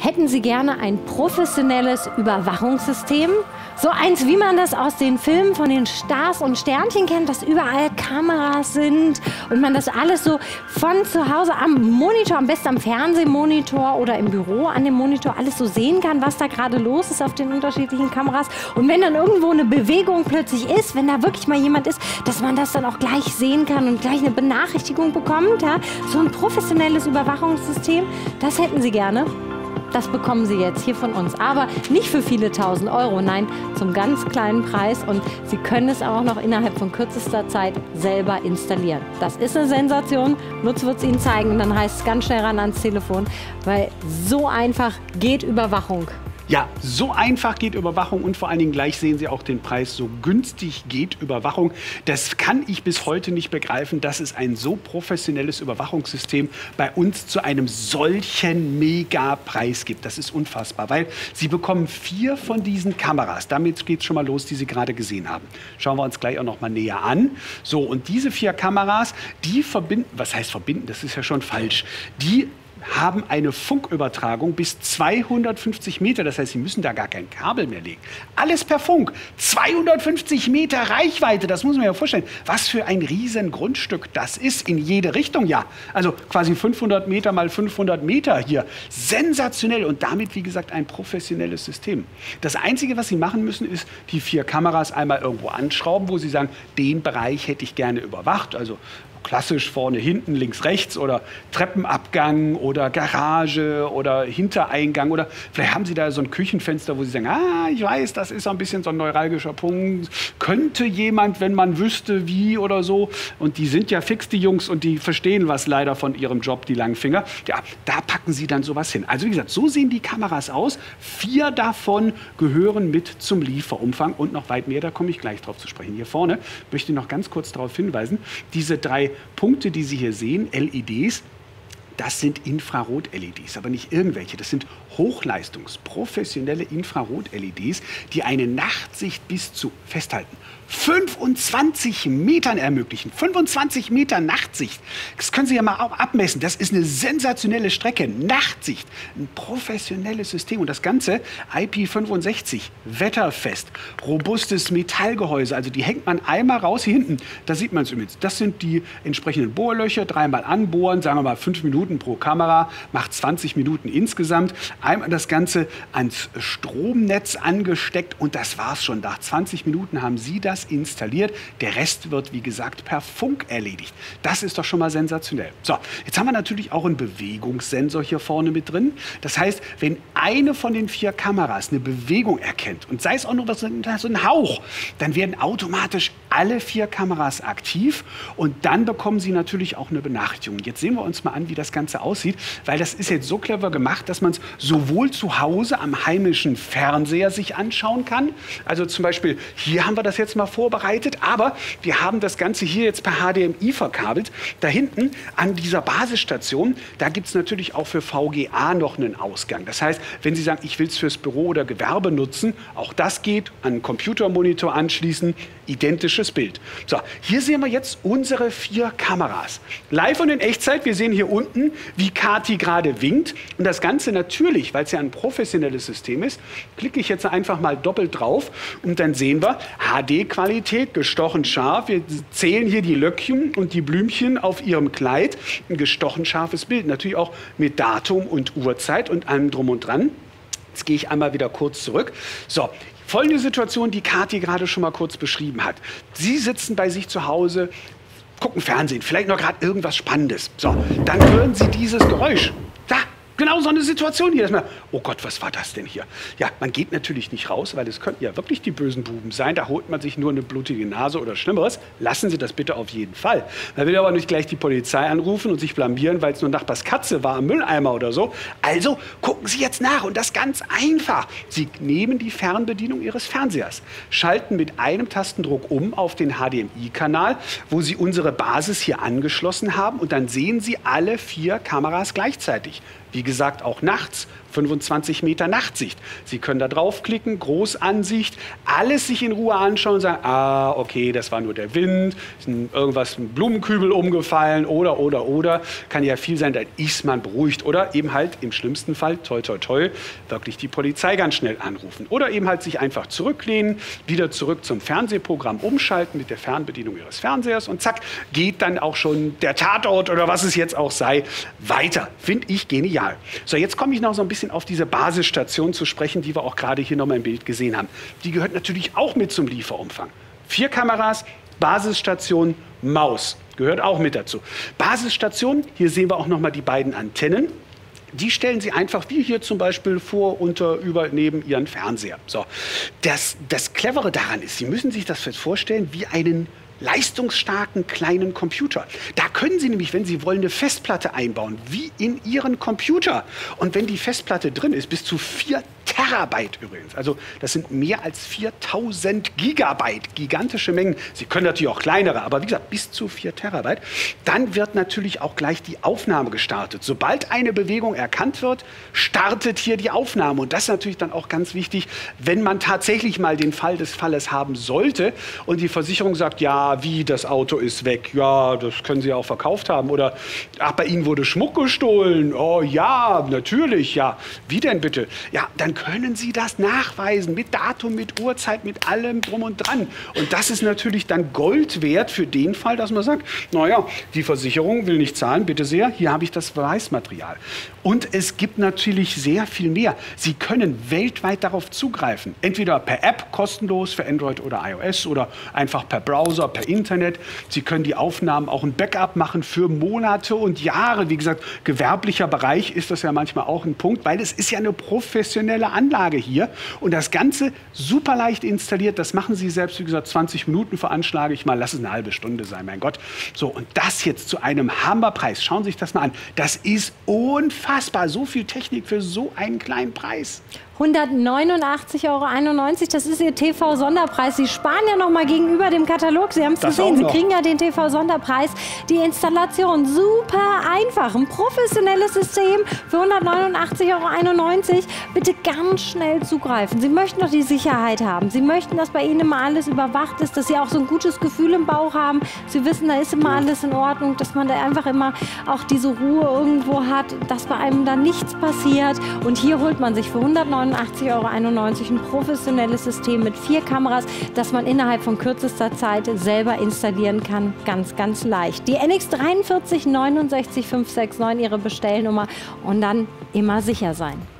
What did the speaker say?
Hätten Sie gerne ein professionelles Überwachungssystem? So eins, wie man das aus den Filmen von den Stars und Sternchen kennt, dass überall Kameras sind und man das alles so von zu Hause am Monitor, am besten am Fernsehmonitor oder im Büro an dem Monitor, alles so sehen kann, was da gerade los ist auf den unterschiedlichen Kameras. Und wenn dann irgendwo eine Bewegung plötzlich ist, wenn da wirklich mal jemand ist, dass man das dann auch gleich sehen kann und gleich eine Benachrichtigung bekommt. Ja? So ein professionelles Überwachungssystem, das hätten Sie gerne. Das bekommen Sie jetzt hier von uns, aber nicht für viele 1000 €, nein, zum ganz kleinen Preis, und Sie können es auch noch innerhalb von kürzester Zeit selber installieren. Das ist eine Sensation, Lutz wird es Ihnen zeigen und dann heißt es ganz schnell ran ans Telefon, weil so einfach geht Überwachung. Ja, so einfach geht Überwachung, und vor allen Dingen gleich sehen Sie auch den Preis, so günstig geht Überwachung. Das kann ich bis heute nicht begreifen, dass es ein so professionelles Überwachungssystem bei uns zu einem solchen Megapreis gibt. Das ist unfassbar, weil Sie bekommen 4 von diesen Kameras. Damit geht es schon mal los, die Sie gerade gesehen haben. Schauen wir uns gleich auch noch mal näher an. So, und diese 4 Kameras, die verbinden, was heißt verbinden, das ist ja schon falsch, die haben eine Funkübertragung bis 250 Meter. Das heißt, Sie müssen da gar kein Kabel mehr legen. Alles per Funk. 250 Meter Reichweite, das muss man sich ja vorstellen. Was für ein riesen Grundstück das ist, in jede Richtung, ja. Also quasi 500 Meter mal 500 Meter hier. Sensationell und damit, wie gesagt, ein professionelles System. Das Einzige, was Sie machen müssen, ist die 4 Kameras einmal irgendwo anschrauben, wo Sie sagen, den Bereich hätte ich gerne überwacht. Also klassisch vorne, hinten, links, rechts oder Treppenabgang oder Garage oder Hintereingang oder vielleicht haben Sie da so ein Küchenfenster, wo Sie sagen, ah, ich weiß, das ist so ein bisschen so ein neuralgischer Punkt, könnte jemand, wenn man wüsste, wie oder so, und die sind ja fix, die Jungs, und die verstehen was leider von ihrem Job, die Langfinger, ja, da packen Sie dann sowas hin. Also wie gesagt, so sehen die Kameras aus, 4 davon gehören mit zum Lieferumfang und noch weit mehr, da komme ich gleich drauf zu sprechen. Hier vorne möchte ich noch ganz kurz darauf hinweisen, diese 3 Punkte, die Sie hier sehen, LEDs, das sind Infrarot-LEDs, aber nicht irgendwelche. Das sind hochleistungsprofessionelle Infrarot-LEDs, die eine Nachtsicht bis zu, festhalten, 25 Metern ermöglichen. 25 Meter Nachtsicht. Das können Sie ja mal abmessen. Das ist eine sensationelle Strecke. Nachtsicht. Ein professionelles System. Und das Ganze IP65, wetterfest, robustes Metallgehäuse. Also die hängt man einmal raus. Hier hinten, da sieht man es übrigens. Das sind die entsprechenden Bohrlöcher. 3-mal anbohren, sagen wir mal 5 Minuten pro Kamera. Macht 20 Minuten insgesamt. Einmal das Ganze ans Stromnetz angesteckt. Und das war's schon. Nach 20 Minuten haben Sie das installiert. Der Rest wird, wie gesagt, per Funk erledigt. Das ist doch schon mal sensationell. So, jetzt haben wir natürlich auch einen Bewegungssensor hier vorne mit drin. Das heißt, wenn eine von den 4 Kameras eine Bewegung erkennt und sei es auch nur so ein Hauch, dann werden automatisch alle 4 Kameras aktiv und dann bekommen Sie natürlich auch eine Benachrichtigung. Jetzt sehen wir uns mal an, wie das Ganze aussieht, weil das ist jetzt so clever gemacht, dass man es sowohl zu Hause am heimischen Fernseher sich anschauen kann. Also zum Beispiel, hier haben wir das jetzt mal vorbereitet, aber wir haben das Ganze hier jetzt per HDMI verkabelt. Da hinten an dieser Basisstation, da gibt es natürlich auch für VGA noch einen Ausgang. Das heißt, wenn Sie sagen, ich will es fürs Büro oder Gewerbe nutzen, auch das geht, an einen Computermonitor anschließen, identisches Bild. So, hier sehen wir jetzt unsere 4 Kameras. Live und in Echtzeit, wir sehen hier unten, wie Kathi gerade winkt. Und das Ganze natürlich, weil es ja ein professionelles System ist, klicke ich jetzt einfach mal doppelt drauf und dann sehen wir, HD-Qualität, gestochen scharf. Wir zählen hier die Löckchen und die Blümchen auf ihrem Kleid. Ein gestochen scharfes Bild, natürlich auch mit Datum und Uhrzeit und allem drum und dran. Jetzt gehe ich einmal wieder kurz zurück. So. Folgende Situation, die Kathi gerade schon mal kurz beschrieben hat. Sie sitzen bei sich zu Hause, gucken Fernsehen, vielleicht noch gerade irgendwas Spannendes. So, dann hören Sie dieses Geräusch. Da, genau so eine Situation hier. Oh Gott, was war das denn hier? Ja, man geht natürlich nicht raus, weil es könnten ja wirklich die bösen Buben sein. Da holt man sich nur eine blutige Nase oder Schlimmeres. Lassen Sie das bitte auf jeden Fall. Man will aber nicht gleich die Polizei anrufen und sich blamieren, weil es nur Nachbars Katze war am Mülleimer oder so. Also gucken Sie jetzt nach und das ganz einfach. Sie nehmen die Fernbedienung Ihres Fernsehers, schalten mit einem Tastendruck um auf den HDMI-Kanal, wo Sie unsere Basis hier angeschlossen haben und dann sehen Sie alle 4 Kameras gleichzeitig. Wie gesagt, auch nachts, 25 Meter Nachtsicht. Sie können da draufklicken, Großansicht, alles sich in Ruhe anschauen und sagen, ah, okay, das war nur der Wind, irgendwas, ein Blumenkübel umgefallen oder. Kann ja viel sein, dann ist man beruhigt. Oder eben halt im schlimmsten Fall, toi, toi, toi, wirklich die Polizei ganz schnell anrufen. Oder eben halt sich einfach zurücklehnen, wieder zurück zum Fernsehprogramm umschalten mit der Fernbedienung Ihres Fernsehers und zack, geht dann auch schon der Tatort oder was es jetzt auch sei, weiter. Finde ich genial. So, jetzt komme ich noch so ein bisschen auf diese Basisstation zu sprechen, die wir auch gerade hier nochmal im Bild gesehen haben. Die gehört natürlich auch mit zum Lieferumfang. 4 Kameras, Basisstation, Maus gehört auch mit dazu. Basisstation, hier sehen wir auch nochmal die beiden Antennen. Die stellen Sie einfach wie hier zum Beispiel vor, unter, über, neben Ihren Fernseher. So. Das Clevere daran ist, Sie müssen sich das vorstellen wie einen leistungsstarken kleinen Computer. Da können Sie nämlich, wenn Sie wollen, eine Festplatte einbauen, wie in Ihren Computer. Und wenn die Festplatte drin ist, bis zu 4 Terabyte übrigens. Also das sind mehr als 4000 Gigabyte, gigantische Mengen. Sie können natürlich auch kleinere, aber wie gesagt, bis zu 4 Terabyte. Dann wird natürlich auch gleich die Aufnahme gestartet. Sobald eine Bewegung erkannt wird, startet hier die Aufnahme. Und das ist natürlich dann auch ganz wichtig, wenn man tatsächlich mal den Fall des Falles haben sollte und die Versicherung sagt, ja, wie, das Auto ist weg, ja, das können Sie auch verkauft haben. Oder, ach, bei Ihnen wurde Schmuck gestohlen, oh ja, natürlich, ja. Wie denn bitte? Ja, dann können Sie das nachweisen mit Datum, mit Uhrzeit, mit allem drum und dran. Und das ist natürlich dann Gold wert für den Fall, dass man sagt, naja, die Versicherung will nicht zahlen, bitte sehr, hier habe ich das Beweismaterial. Und es gibt natürlich sehr viel mehr. Sie können weltweit darauf zugreifen, entweder per App, kostenlos für Android oder iOS oder einfach per Browser, per Internet. Sie können die Aufnahmen auch ein Backup machen für Monate und Jahre. Wie gesagt, gewerblicher Bereich ist das ja manchmal auch ein Punkt, weil es ist ja eine professionelle Anlage hier und das Ganze super leicht installiert. Das machen Sie selbst, wie gesagt, 20 Minuten veranschlage ich mal. Lass es eine halbe Stunde sein, mein Gott. So, und das jetzt zu einem Hammerpreis. Schauen Sie sich das mal an. Das ist unfassbar. So viel Technik für so einen kleinen Preis. 189,91 €, das ist Ihr TV-Sonderpreis. Sie sparen ja noch mal gegenüber dem Katalog. Sie haben es gesehen, Sie kriegen ja den TV-Sonderpreis. Die Installation, super einfach. Ein professionelles System für 189,91 €. Bitte ganz schnell zugreifen. Sie möchten doch die Sicherheit haben. Sie möchten, dass bei Ihnen immer alles überwacht ist, dass Sie auch so ein gutes Gefühl im Bauch haben. Sie wissen, da ist immer alles in Ordnung, dass man da einfach immer auch diese Ruhe irgendwo hat, dass bei einem da nichts passiert. Und hier holt man sich für 189,91 € ein professionelles System mit 4 Kameras, das man innerhalb von kürzester Zeit selber installieren kann. Ganz, ganz leicht. Die NX 43 69 569, Ihre Bestellnummer und dann immer sicher sein.